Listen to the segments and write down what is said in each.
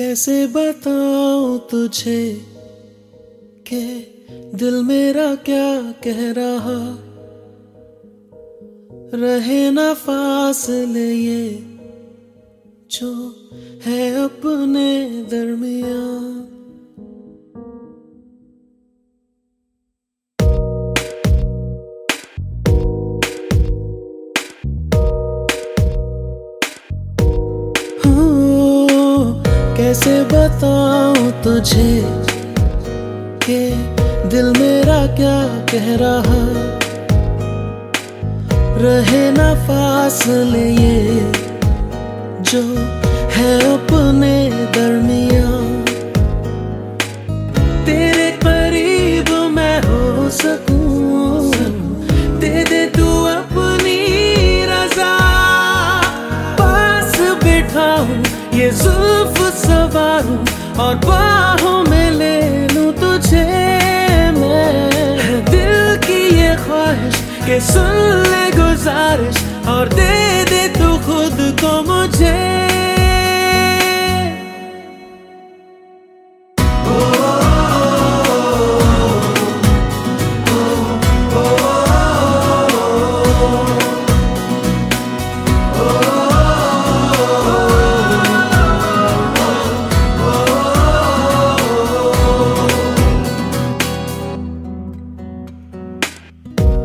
कैसे बताऊं तुझे के दिल मेरा क्या कह रहा, रहे ना फासले ये जो है अपने दरमियान। कैसे बताऊं तुझे के दिल मेरा क्या कह रहा, रहे ना फासले ये जो है अपने दरमियां। तेरे करीब मैं हो सकूं, दे दे तू अपनी रजा, पास बिठाऊं ये जुल्फ सवारूं और बाहों में ले लूं तुझे मैं। दिल की ये ख्वाहिश के सुन ले गुजारिश और दे दे तू खुद को मुझे।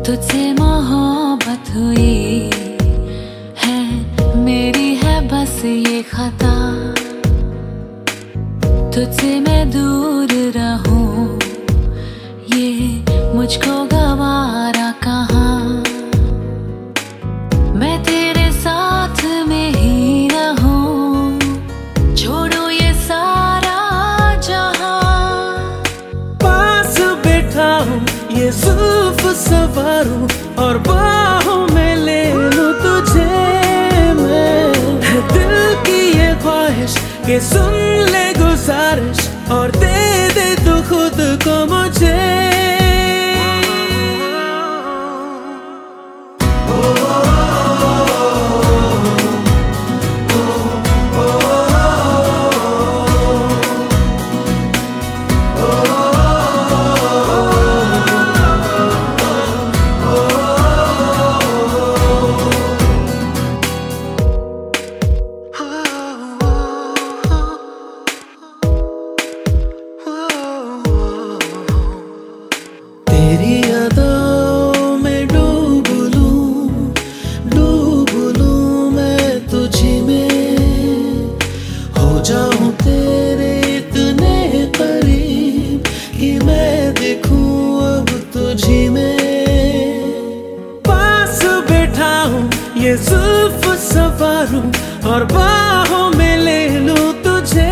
तुझसे मोहब्बत हुई है मेरी, है बस ये खता, तुझसे मैं दूर रहूं ये मुझको गवारा कहाँ। मैं तेरे साथ में ही रहूं, छोड़ो ये सारा जहाँ, पास बैठा हूँ ये जुल्फ सवारूं और बाहों में ले लूं तुझे मैं। दिल की ये ख्वाहिश के सुन ले गुजारिश और दे दे तू खुद को मुझे। ये जुल्फ सवारूं और बाहों में ले लूं तुझे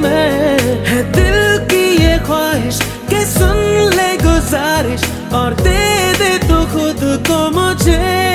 मैं। है दिल की ये ख्वाहिश के सुन ले गुजारिश और दे दे तू खुद को मुझे।